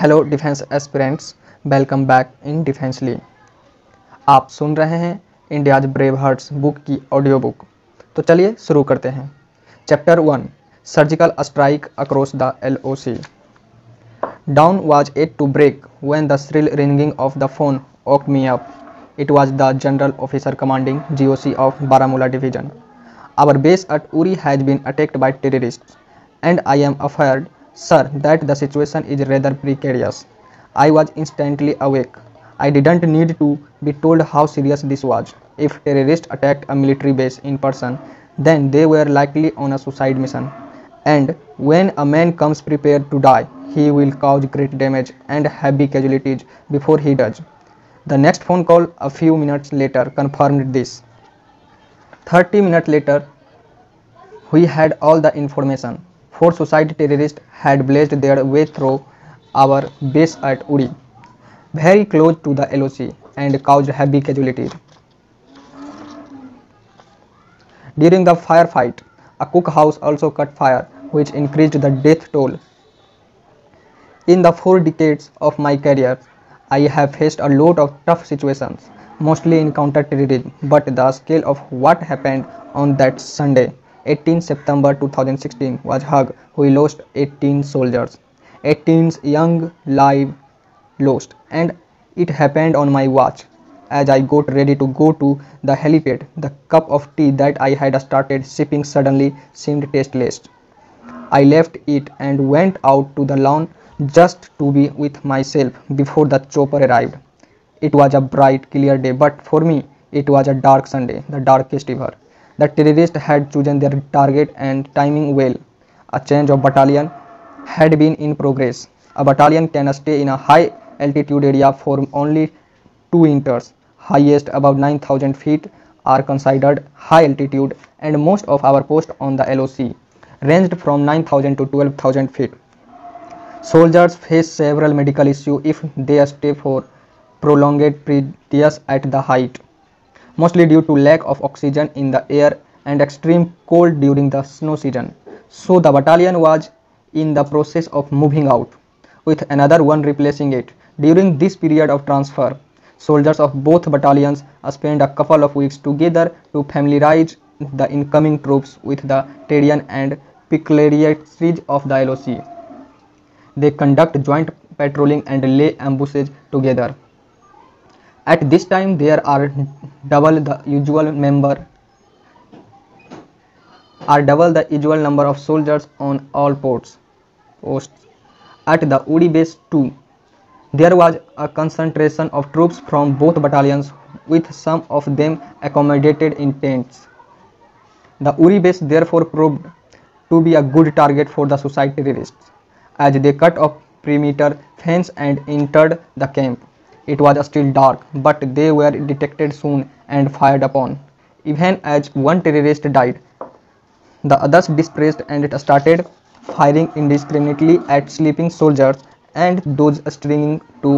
Hello defence aspirants, welcome back in defence ली। आप सुन रहे हैं इंडियाज ब्रेव हार्ट्स बुक की ऑडियो बुक। तो चलिए शुरू करते हैं। Chapter 1, surgical strike across the LOC। Dawn was at to break when the thrill ringing of the phone woke me up. It was the general officer commanding GOC of Baramulla division. Our base at Uri has been attacked by terrorists, and I am afraid, sir, that the situation is rather precarious. I was instantly awake. I didn't need to be told how serious this was. If terrorists attacked a military base in person, then they were likely on a suicide mission. And when a man comes prepared to die, he will cause great damage and heavy casualties before he does. The next phone call a few minutes later confirmed this. 30 minutes later, we had all the information. Four suicide terrorists had blazed their way through our base at Uri, very close to the LOC, and caused heavy casualties. During the firefight, a cookhouse also caught fire, which increased the death toll. In the 4 decades of my career, I have faced a lot of tough situations, mostly in counter-terrorism, but the scale of what happened on that Sunday, 18 September 2016, was huge. We lost 18 soldiers, 18 young lives lost, and it happened on my watch. As I got ready to go to the helipad, the cup of tea that I had started sipping suddenly seemed tasteless. I left it and went out to the lawn just to be with myself before the chopper arrived. It was a bright, clear day, but for me, it was a dark Sunday, the darkest ever. The terrorists had chosen their target and timing well. A change of battalion had been in progress. A battalion can stay in a high altitude area for only 2 winters. Highest above 9,000 feet are considered high altitude, and most of our posts on the LOC ranged from 9,000 to 12,000 feet. Soldiers face several medical issues if they stay for prolonged periods at the height, mostly due to lack of oxygen in the air and extreme cold during the snow season. So the battalion was in the process of moving out, with another one replacing it. During this period of transfer, soldiers of both battalions spent a couple of weeks together to familiarize the incoming troops with the terrain and peculiarities of the LOC. They conduct joint patrolling and lay ambushes together. At this time, there are double the usual number of soldiers on all posts. At the Uri base too, there was a concentration of troops from both battalions, with some of them accommodated in tents. The Uri base therefore proved to be a good target for the suicide terrorists, as they cut off perimeter fence and entered the camp. It was still dark, but they were detected soon and fired upon. Even as one terrorist died, the others dispersed and started firing indiscriminately at sleeping soldiers and those straying to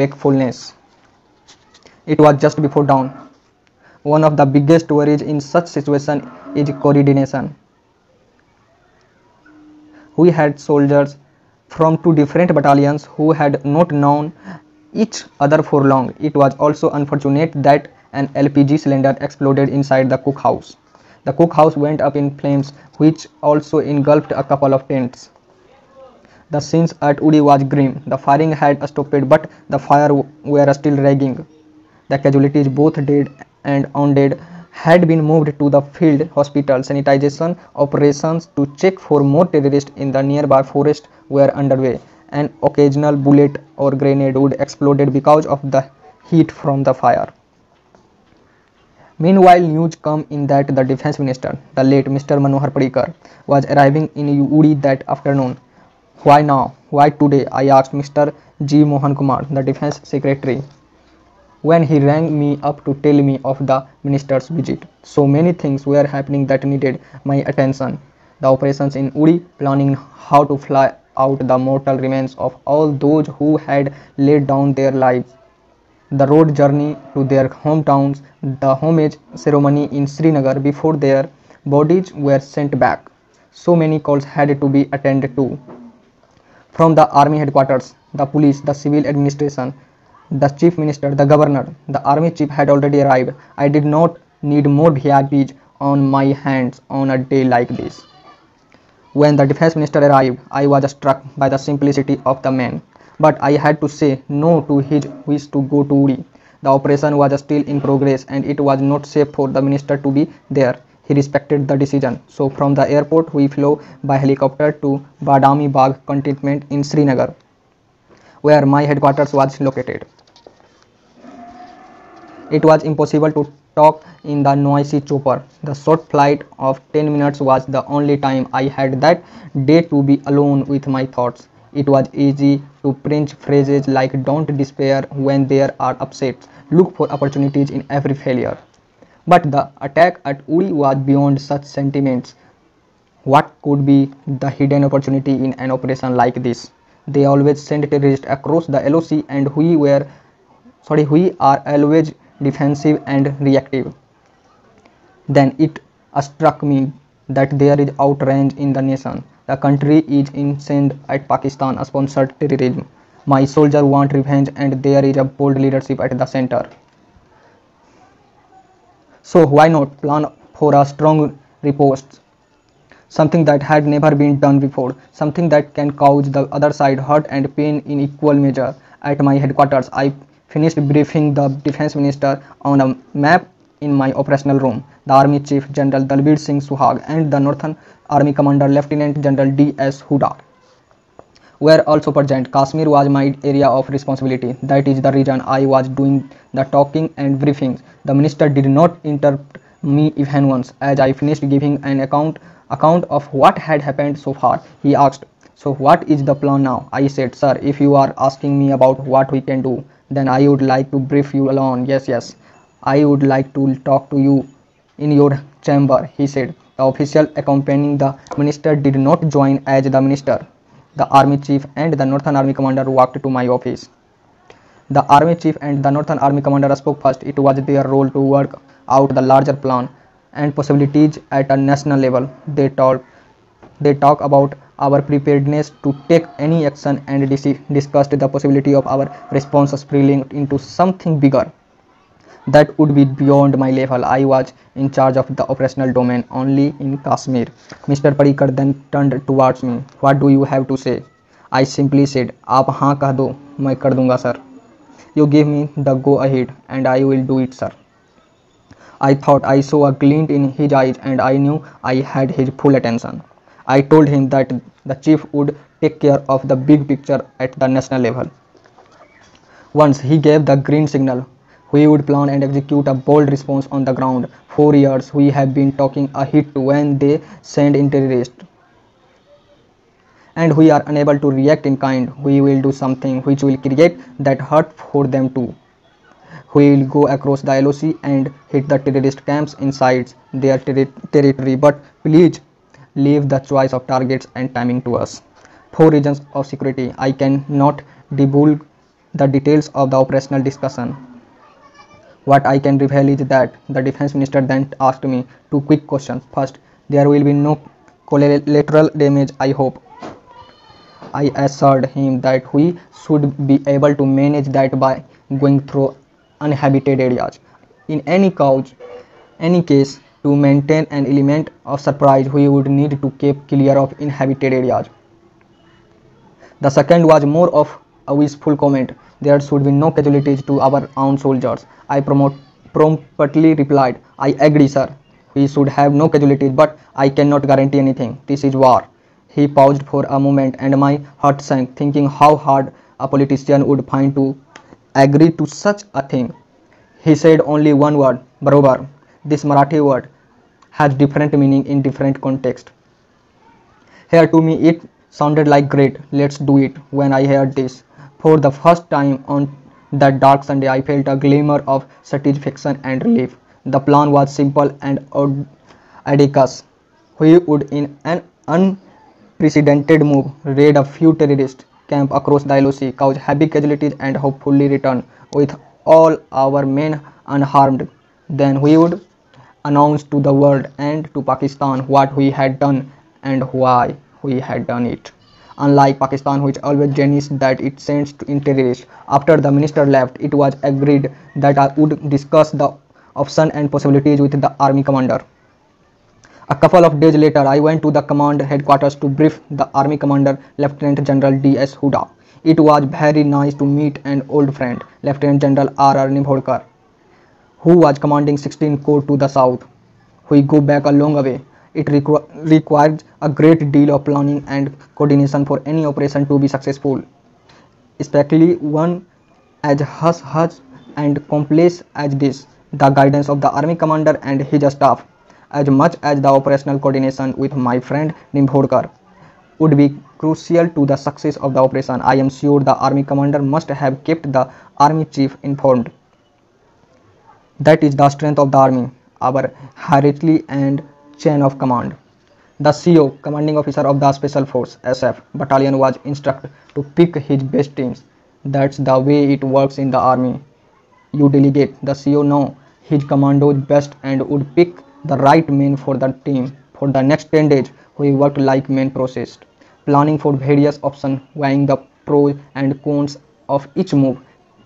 wakefulness. It was just before dawn. One of the biggest worries in such situation is coordination. We had soldiers from 2 different battalions who had not known each other for long. It was also unfortunate that an LPG cylinder exploded inside the cookhouse. The cookhouse went up in flames, which also engulfed a couple of tents. The scenes at Uri was grim. The firing had stopped, but the fire were still raging. The casualties, both dead and undead, had been moved to the field hospital. Sanitization operations to check for more terrorists in the nearby forest were underway. An occasional bullet or grenade would explode because of the heat from the fire. Meanwhile, news came in that the defense minister, the late Mr. Manohar Parrikar, was arriving in Uri that afternoon. Why now? Why today? I asked Mr. G Mohan Kumar, the defense secretary, when he rang me up to tell me of the minister's visit. So many things were happening that needed my attention. The operations in Uri, planning how to fly out the mortal remains of all those who had laid down their lives, the road journey to their hometowns, the homage ceremony in Srinagar before their bodies were sent back. So many calls had to be attended to. From the army headquarters, the police, the civil administration, the chief minister, the governor, the army chief had already arrived. I did not need more VIPs on my hands on a day like this. When the defense minister arrived, I was struck by the simplicity of the man. But I had to say no to his wish to go to Uri. The operation was still in progress and it was not safe for the minister to be there. He respected the decision. So from the airport we flew by helicopter to Badami Bagh cantonment in Srinagar, where my headquarters was located. It was impossible to talk in the noisy chopper. The short flight of 10 minutes was the only time I had that day to be alone with my thoughts. It was easy to print phrases like "don't despair when there are upsets, look for opportunities in every failure." But the attack at Uri was beyond such sentiments. What could be the hidden opportunity in an operation like this? They always send terrorists across the LOC, and we are always defensive and reactive. Then it struck me that there is outrage in the nation. The country is incensed at Pakistan sponsored terrorism. My soldiers want revenge, and there is a bold leadership at the center. So why not plan for a strong riposte? Something that had never been done before, something that can cause the other side hurt and pain in equal measure. At my headquarters, I finished briefing the defense minister on a map in my operational room. The Army Chief General Dalbid Singh Suhag and the Northern Army Commander Lieutenant General D. S. Huda were also present. Kashmir was my area of responsibility. That is the reason I was doing the talking and briefings. The minister did not interrupt me even once. As I finished giving an account of what had happened so far, he asked, "So what is the plan now?" I said, "Sir, if you are asking me about what we can do, then I would like to brief you alone." Yes, I would like to talk to you in your chamber," he said. The official accompanying the minister did not join as the minister. The Army Chief and the Northern Army Commander walked to my office. The Army Chief and the Northern Army Commander spoke first. It was their role to work out the larger plan and possibilities at a national level. They talk about our preparedness to take any action and discussed the possibility of our responses spilling into something bigger. That would be beyond my level. I was in charge of the operational domain only in Kashmir. Mr. Parrikar then turned towards me. "What do you have to say?" I simply said, "Aap haan kah do, main kar dunga sir. You give me the go ahead and I will do it sir." I thought I saw a glint in his eyes and I knew I had his full attention. I told him that the chief would take care of the big picture at the national level. Once he gave the green signal, we would plan and execute a bold response on the ground. For years we have been talking ahead to when they send in terrorists, and we are unable to react in kind. We will do something which will create that hurt for them too. We will go across the LOC and hit the terrorist camps inside their territory, but please leave the choice of targets and timing to us. For reasons of security, I cannot divulge the details of the operational discussion. What I can reveal is that the defense minister then asked me two quick questions. First, "There will be no collateral damage, I hope." I assured him that we should be able to manage that by going through uninhabited areas. In any case, to maintain an element of surprise, we would need to keep clear of inhabited areas. The second was more of a wishful comment. "There should be no casualties to our own soldiers." I promptly replied, "I agree, sir. We should have no casualties, but I cannot guarantee anything. This is war." He paused for a moment, and my heart sank, thinking how hard a politician would find to agree to such a thing. He said only one word, "Barobar." This Marathi word has different meaning in different context. Here to me it sounded like, "Great, let's do it." When I heard this for the first time on that dark Sunday, I felt a glimmer of satisfaction and relief. The plan was simple and audacious. We would, in an unprecedented move, raid a few terrorist camps across the LOC, cause heavy casualties, and hopefully return with all our men unharmed. Then we would announce to the world and to Pakistan what we had done and why we had done it. unlike Pakistan, which always denies that it sends in terrorists. After the minister left, it was agreed that I would discuss the options and possibilities with the army commander. A couple of days later, I went to the command headquarters to brief the army commander, Lieutenant General D. S. Huda. It was very nice to meet an old friend, Lieutenant General R.R. Nimbhorkar, who was commanding 16 Corps to the south. We go back a long way. It requires a great deal of planning and coordination for any operation to be successful, especially one as hush and complex as this. The guidance of the army commander and his staff, as much as the operational coordination with my friend Nimbhorkar, would be crucial to the success of the operation. I am sure the army commander must have kept the army chief informed. That is the strength of the army, our hierarchy and chain of command. The CO, commanding officer of the Special Force SF battalion, was instructed to pick his best teams. That's the way it works in the army. You delegate. The CO know his commandos best and would pick the right men for the team. For the next 10 days, we worked like men processed, planning for various options, weighing the pros and cons of each move,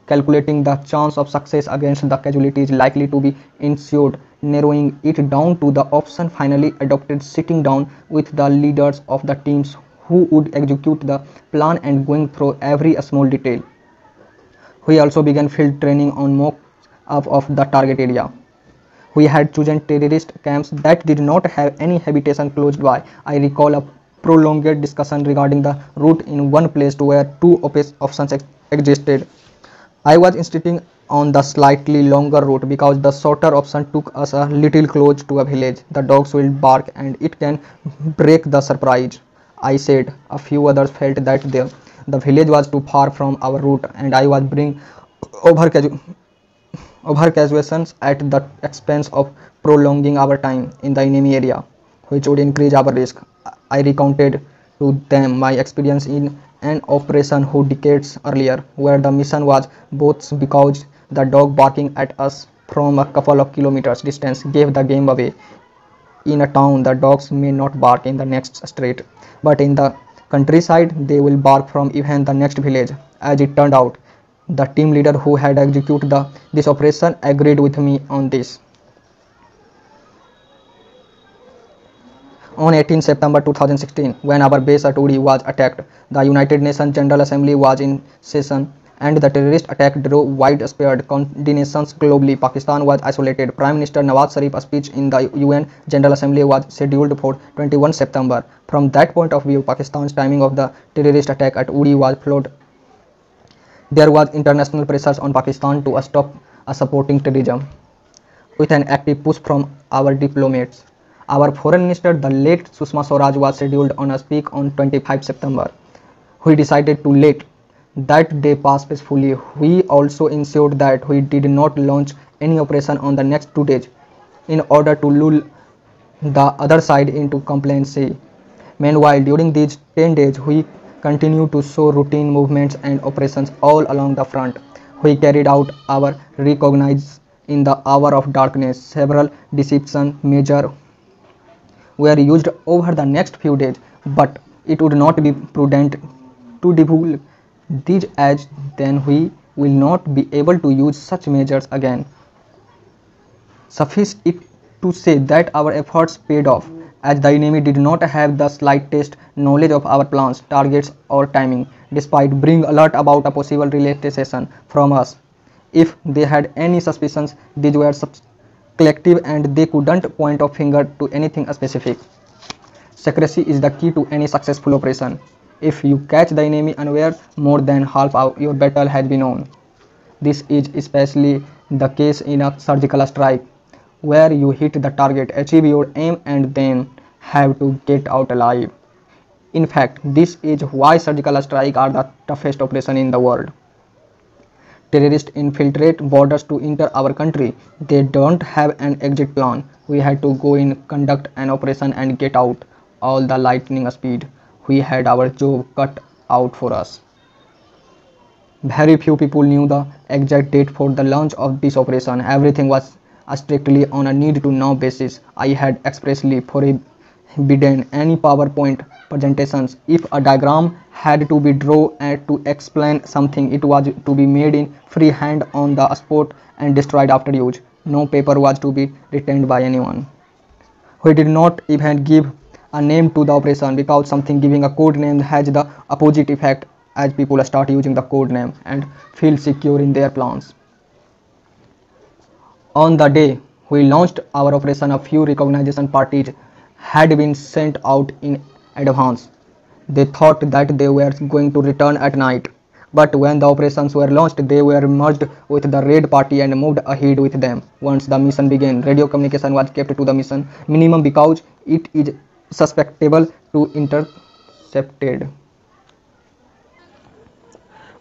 calculating the chance of success against the casualties likely to be ensured, narrowing it down to the option finally adopted, sitting down with the leaders of the teams who would execute the plan and going through every small detail. We also began field training on mock-up of the target area. We had chosen terrorist camps that did not have any habitation close by. I recall a prolonged discussion regarding the route in one place where two options existed. I was insisting on the slightly longer route because the shorter option took us a little close to a village. The dogs will bark and it can break the surprise, I said. A few others felt that the village was too far from our route and I was bringing over casuations at the expense of prolonging our time in the enemy area, which would increase our risk. I recounted to them my experience in an operation who decades earlier, where the mission was both because the dog barking at us from a couple of kilometers distance gave the game away. In a town, the dogs may not bark in the next street, but in the countryside, they will bark from even the next village. As it turned out, the team leader who had executed this operation agreed with me on this. On 18 September 2016, when our base at Uri was attacked, the United Nations General Assembly was in session and the terrorist attack drew widespread condemnations globally. Pakistan was isolated. Prime Minister Nawaz Sharif's speech in the UN General Assembly was scheduled for 21 September. From that point of view, Pakistan's timing of the terrorist attack at Uri was flawed. There was international pressures on Pakistan to stop supporting terrorism with an active push from our diplomats. Our foreign minister, the late Sushma Swaraj, was scheduled on a speak on 25 September. We decided to let that day pass peacefully. We also ensured that we did not launch any operation on the next 2 days in order to lull the other side into complacency. Meanwhile, during these 10 days, we continued to show routine movements and operations all along the front. We carried out our recognize in the hour of darkness. Several deception measures were used over the next few days, but it would not be prudent to debunk these as then we will not be able to use such measures again. Suffice it to say that our efforts paid off, as the enemy did not have the slightest knowledge of our plans, targets or timing, despite being alert about a possible retaliation from us. If they had any suspicions, these were collective and they couldn't point a finger to anything specific. Secrecy is the key to any successful operation. If you catch the enemy unaware, more than half of your battle has been won. This is especially the case in a surgical strike, where you hit the target, achieve your aim and then have to get out alive. In fact, this is why surgical strikes are the toughest operation in the world. Terrorists infiltrate borders to enter our country. They don't have an exit plan. We had to go in, conduct an operation and get out, all the lightning speed. We had our job cut out for us. Very few people knew the exact date for the launch of this operation. Everything was strictly on a need-to-know basis. I had expressly forbidden any PowerPoint presentations. If a diagram had to be drawn and to explain something, it was to be made in freehand on the spot and destroyed after use. No paper was to be retained by anyone. We did not even give a name to the operation, because something giving a code name has the opposite effect, as people start using the code name and feel secure in their plans. On the day we launched our operation, a few recognition parties had been sent out in advance. They thought that they were going to return at night, but when the operations were launched, they were merged with the raid party and moved ahead with them. Once the mission began, radio communication was kept to the mission minimum because it is susceptible to intercepted.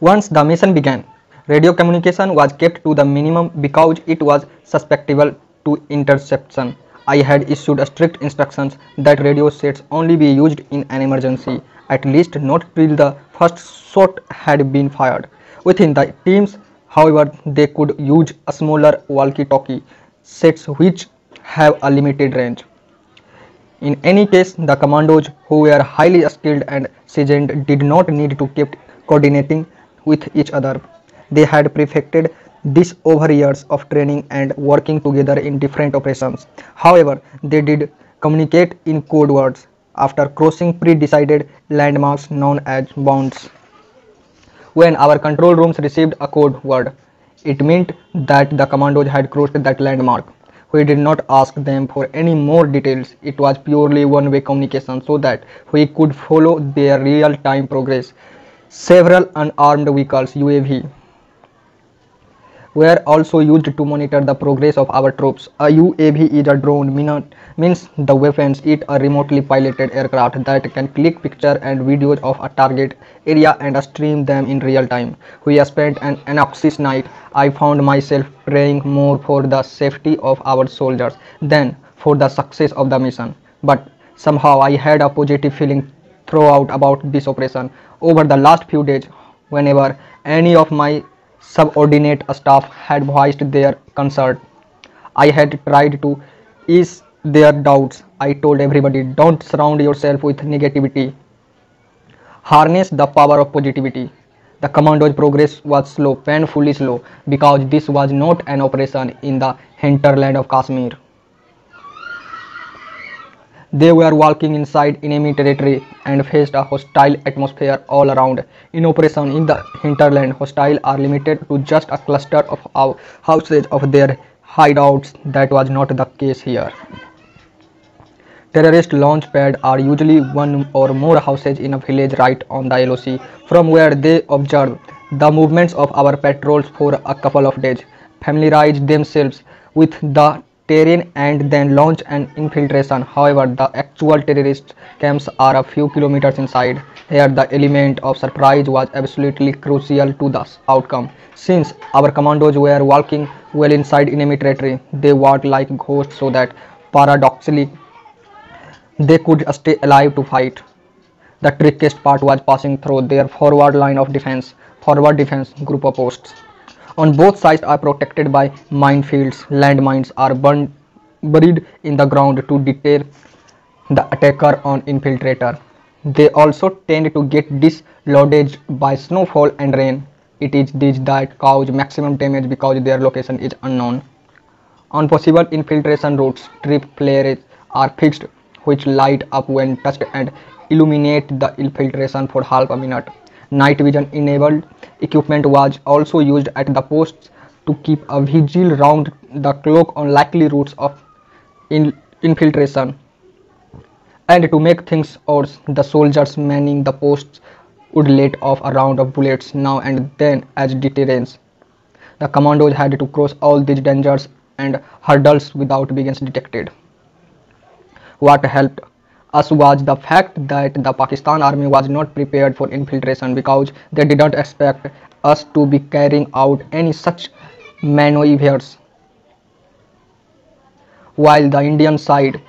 Once the mission began, radio communication was kept to the minimum because it was susceptible to interception. I had issued strict instructions that radio sets only be used in an emergency, at least not till the first shot had been fired. Within the teams, however, they could use a smaller walkie-talkie sets which have a limited range. In any case, the commandos, who were highly skilled and seasoned, did not need to keep coordinating with each other. They had perfected this over years of training and working together in different operations. However, they did communicate in code words after crossing pre-decided landmarks known as bounds. When our control rooms received a code word, it meant that the commandos had crossed that landmark. We did not ask them for any more details. It was purely one-way communication so that we could follow their real-time progress. Several unarmed vehicles, UAV, were also used to monitor the progress of our troops. A UAV is a drone, means the weapons is a remotely piloted aircraft that can click pictures and videos of a target area and stream them in real time. We spent an anxious night. I found myself praying more for the safety of our soldiers than for the success of the mission. But somehow I had a positive feeling throughout about this operation. Over the last few days, whenever any of my subordinate staff had voiced their concern, I had tried to ease their doubts. I told everybody, don't surround yourself with negativity. Harness the power of positivity. The commando's progress was slow, painfully slow, because this was not an operation in the hinterland of Kashmir. They were walking inside enemy territory and faced a hostile atmosphere all around. In operation in the hinterland, hostile are limited to just a cluster of houses of their hideouts. That was not the case here. Terrorist launch pads are usually one or more houses in a village right on the LOC, from where they observe the movements of our patrols for a couple of days, familiarize themselves with the terrain, and then launch an infiltration. However, the actual terrorist camps are a few kilometers inside. Here the element of surprise was absolutely crucial to the outcome. Since our commandos were walking well inside enemy territory, they walked like ghosts so that paradoxically they could stay alive to fight. The trickiest part was passing through their forward line of defense, group of posts. On both sides are protected by minefields. Landmines are buried in the ground to deter the attacker or infiltrator. They also tend to get dislodged by snowfall and rain. It is these that cause maximum damage because their location is unknown. On possible infiltration routes, trip flares are fixed, which light up when touched and illuminate the infiltration for half a minute. Night vision enabled equipment was also used at the posts to keep a vigil round the clock on likely routes of infiltration. And to make things worse, the soldiers manning the posts would let off a round of bullets now and then as deterrence. The commandos had to cross all these dangers and hurdles without being detected. What helped us was the fact that the Pakistan army was not prepared for infiltration because they did not expect us to be carrying out any such maneuvers, while the Indian side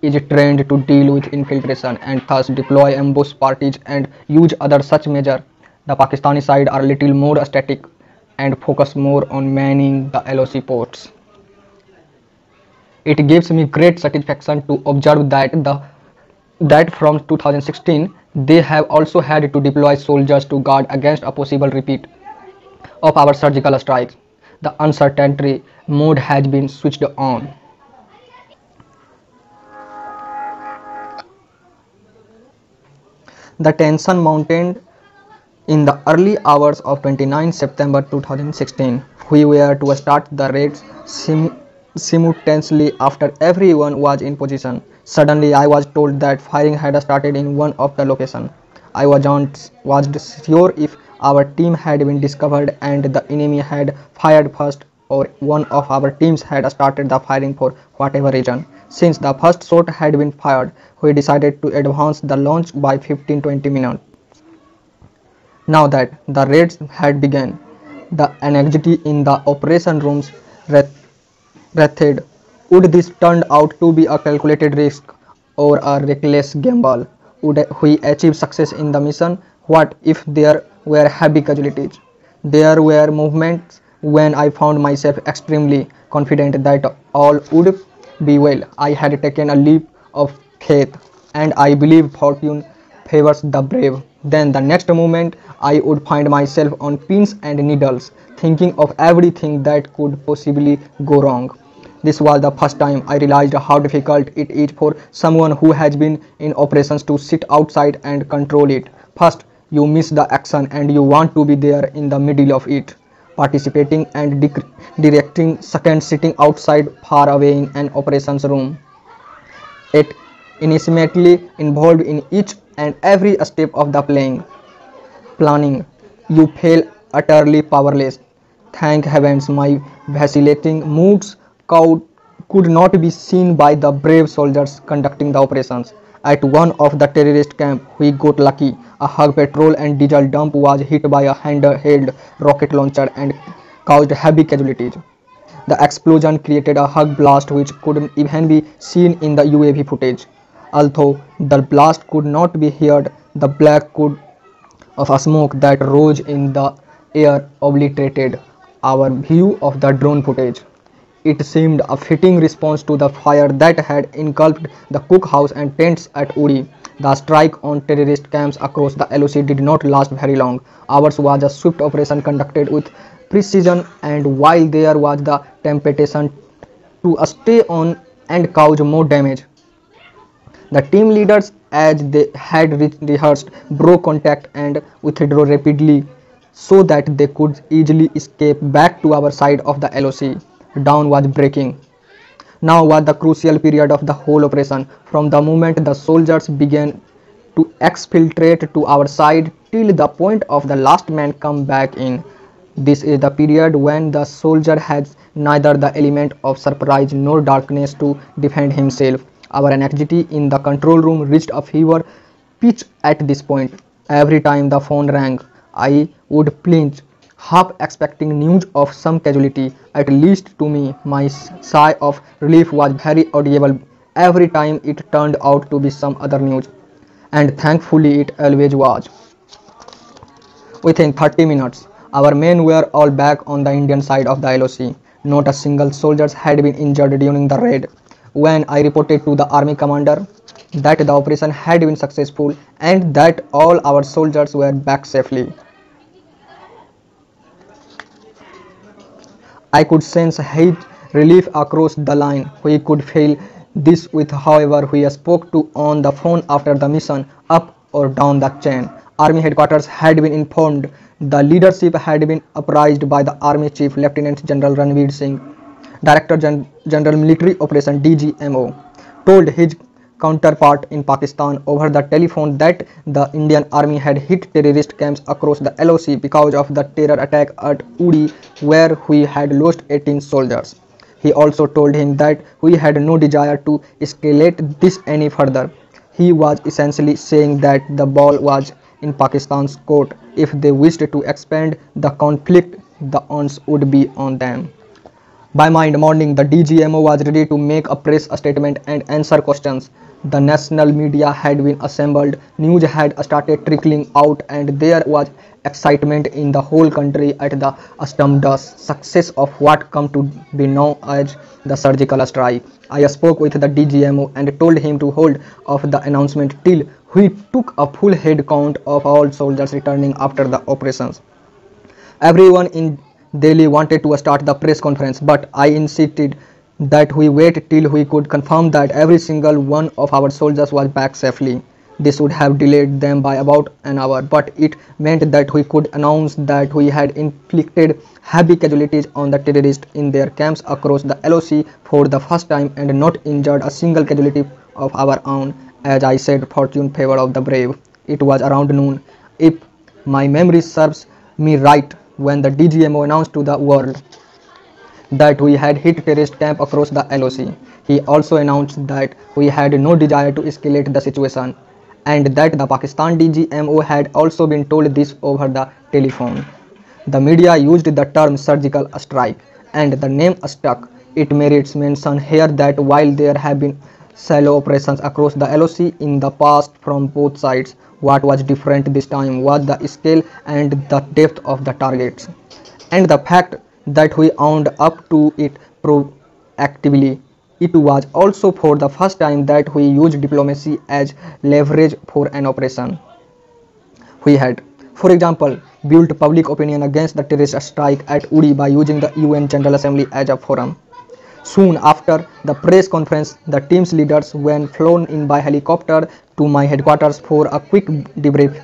is trained to deal with infiltration and thus deploy ambush parties and use other such measures. The Pakistani side are little more static and focus more on manning the LOC ports. It gives me great satisfaction to observe that the that from 2016 they have also had to deploy soldiers to guard against a possible repeat of our surgical strikes. The uncertainty mode has been switched on. The tension mounted in the early hours of 29 September 2016. We were to start the raids simultaneously after everyone was in position. Suddenly I was told that firing had started in one of the locations. I was sure if our team had been discovered and the enemy had fired first, or one of our teams had started the firing for whatever reason. Since the first shot had been fired, we decided to advance the launch by 15-20 minutes. Now that the raids had begun, the anxiety in the operation rooms writhed. Would this turn out to be a calculated risk or a reckless gamble? Would we achieve success in the mission? What if there were heavy casualties? There were movements when I found myself extremely confident that all would be well. I had taken a leap of faith, and I believe fortune favors the brave. Then the next moment I would find myself on pins and needles, thinking of everything that could possibly go wrong. This was the first time I realized how difficult it is for someone who has been in operations to sit outside and control it. First, you miss the action and you want to be there in the middle of it, participating and directing. Second, sitting outside far away in an operations room, it intimately involved in each and every step of the planning. You feel utterly powerless. Thank heavens my vacillating moods could not be seen by the brave soldiers conducting the operations. At one of the terrorist camps, we got lucky. A Hug patrol and diesel dump was hit by a handheld rocket launcher and caused heavy casualties. The explosion created a Hug blast which couldn't even be seen in the UAV footage. Although the blast could not be heard, the black cloud of a smoke that rose in the air obliterated our view of the drone footage. It seemed a fitting response to the fire that had engulfed the cookhouse and tents at Uri. The strike on terrorist camps across the LOC did not last very long. Ours was a swift operation conducted with precision, and while there was the temptation to stay on and cause more damage, the team leaders, as they had rehearsed, broke contact and withdrew rapidly so that they could easily escape back to our side of the LOC. Dawn was breaking. Now was the crucial period of the whole operation. From the moment the soldiers began to exfiltrate to our side till the point of the last man come back in. This is the period when the soldier has neither the element of surprise nor darkness to defend himself. Our anxiety in the control room reached a fever pitch at this point. Every time the phone rang, I would flinch, half expecting news of some casualty. At least to me, my sigh of relief was very audible every time it turned out to be some other news, and thankfully it always was. Within 30 minutes, our men were all back on the Indian side of the LOC. Not a single soldier had been injured during the raid. When I reported to the army commander that the operation had been successful and that all our soldiers were back safely, I could sense his relief across the line. We could feel this with however we spoke to on the phone after the mission, up or down the chain. Army headquarters had been informed. The leadership had been apprised by the Army Chief Lieutenant General Ranveer Singh. Director General Military Operation DGMO told his counterpart in Pakistan over the telephone that the Indian Army had hit terrorist camps across the LOC because of the terror attack at Uri, where we had lost 18 soldiers. He also told him that we had no desire to escalate this any further. He was essentially saying that the ball was in Pakistan's court. If they wished to expand the conflict, the odds would be on them. By mid-morning, the DGMO was ready to make a press statement and answer questions. The national media had been assembled, news had started trickling out, and there was excitement in the whole country at the stunned success of what come to be known as the surgical strike. I spoke with the DGMO and told him to hold off the announcement till we took a full head count of all soldiers returning after the operations. Everyone in Delhi wanted to start the press conference, but I insisted that we wait till we could confirm that every single one of our soldiers was back safely. This would have delayed them by about an hour, but it meant that we could announce that we had inflicted heavy casualties on the terrorists in their camps across the LOC for the first time and not injured a single casualty of our own. As I said, fortune favored of the brave. It was around noon, if my memory serves me right, when the DGMO announced to the world that we had hit terrorist camp across the LOC. He also announced that we had no desire to escalate the situation, and that the Pakistan DGMO had also been told this over the telephone. The media used the term surgical strike, and the name stuck. It merits mention here that while there have been shallow operations across the LOC in the past from both sides, what was different this time was the scale and the depth of the targets, and the fact that we owned up to it proactively. It was also for the first time that we used diplomacy as leverage for an operation. We had, for example, built public opinion against the terrorist strike at Uri by using the UN General Assembly as a forum. Soon after the press conference, the team's leaders were flown in by helicopter to my headquarters for a quick debrief.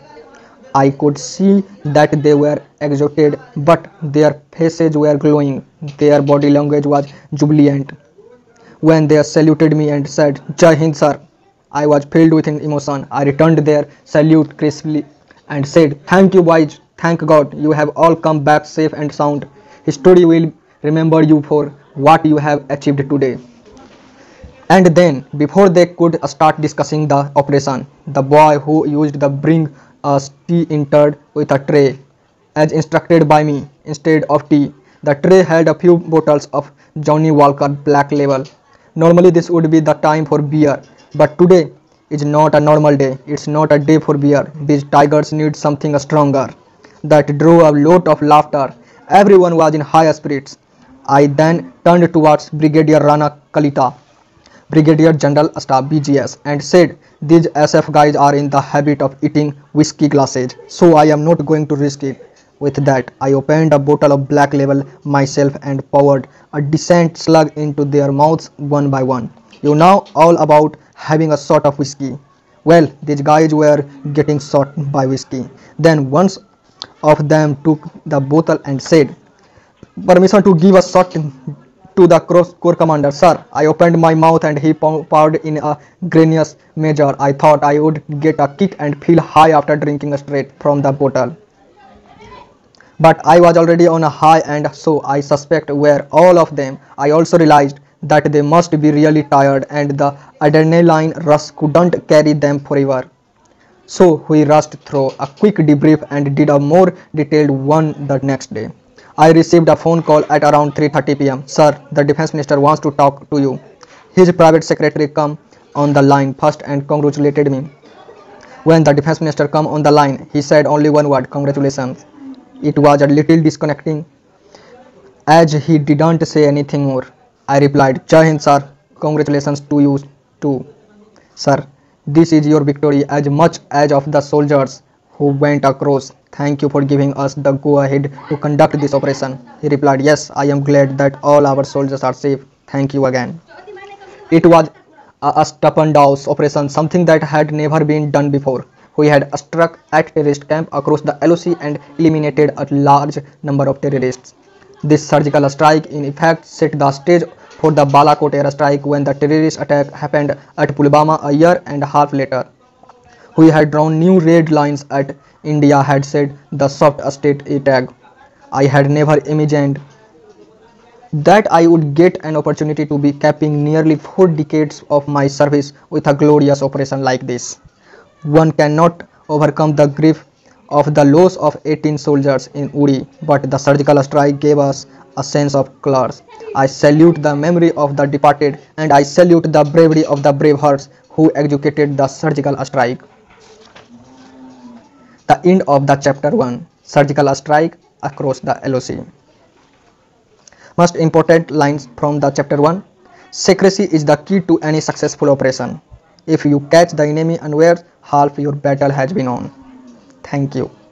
I could see that they were exhausted, but their faces were glowing. Their body language was jubilant. When they saluted me and said, "Jai Hind, sir," I was filled with emotion. I returned their salute crisply and said, "Thank you, boys. Thank God you have all come back safe and sound. History will remember you for what you have achieved today." And then, before they could start discussing the operation, the boy who used the bring us tea entered with a tray, as instructed by me. Instead of tea, the tray held a few bottles of Johnny Walker Black Label. Normally this would be the time for beer, but today is not a normal day. It's not a day for beer. These tigers need something stronger. That drew a lot of laughter. Everyone was in high spirits. I then turned towards Brigadier Rana Kalita, Brigadier General Staff BGS, and said, "These SF guys are in the habit of eating whiskey glasses, so I am not going to risk it." With that, I opened a bottle of Black Label myself and poured a decent slug into their mouths one by one. You know all about having a shot of whiskey. Well, these guys were getting shot by whiskey. Then one of them took the bottle and said, "Permission to give a shot to the Corps Commander, sir." I opened my mouth and he poured in a grandiose measure. I thought I would get a kick and feel high after drinking straight from the bottle, but I was already on a high, and so I suspect were all of them. I also realized that they must be really tired and the adrenaline rush couldn't carry them forever. So we rushed through a quick debrief and did a more detailed one the next day. I received a phone call at around 3:30 p.m. "Sir, the Defense Minister wants to talk to you. His private secretary come on the line first," and congratulated me. When the Defense Minister come on the line, he said only one word: "Congratulations." It was a little disconnecting, as he didn't say anything more. I replied, "Jai Hind, sir. Congratulations to you too, sir. This is your victory as much as of the soldiers who went across. Thank you for giving us the go-ahead to conduct this operation." He replied, "Yes, I am glad that all our soldiers are safe. Thank you again." It was a stupendous operation, something that had never been done before. We had struck at terrorist camp across the LOC and eliminated a large number of terrorists. This surgical strike, in effect, set the stage for the Balakot airstrike when the terrorist attack happened at Pulwama a year and a half later. We had drawn new red lines at India, had said the soft state attack. I had never imagined that I would get an opportunity to be capping nearly 4 decades of my service with a glorious operation like this. One cannot overcome the grief of the loss of 18 soldiers in Uri, but the surgical strike gave us a sense of colors. I salute the memory of the departed, and I salute the bravery of the brave hearts who executed the surgical strike. The end of the chapter 1. surgical strike across the LOC. Most important lines from the chapter 1. Secrecy is the key to any successful operation. If you catch the enemy unaware, half your battle has been won. Thank you.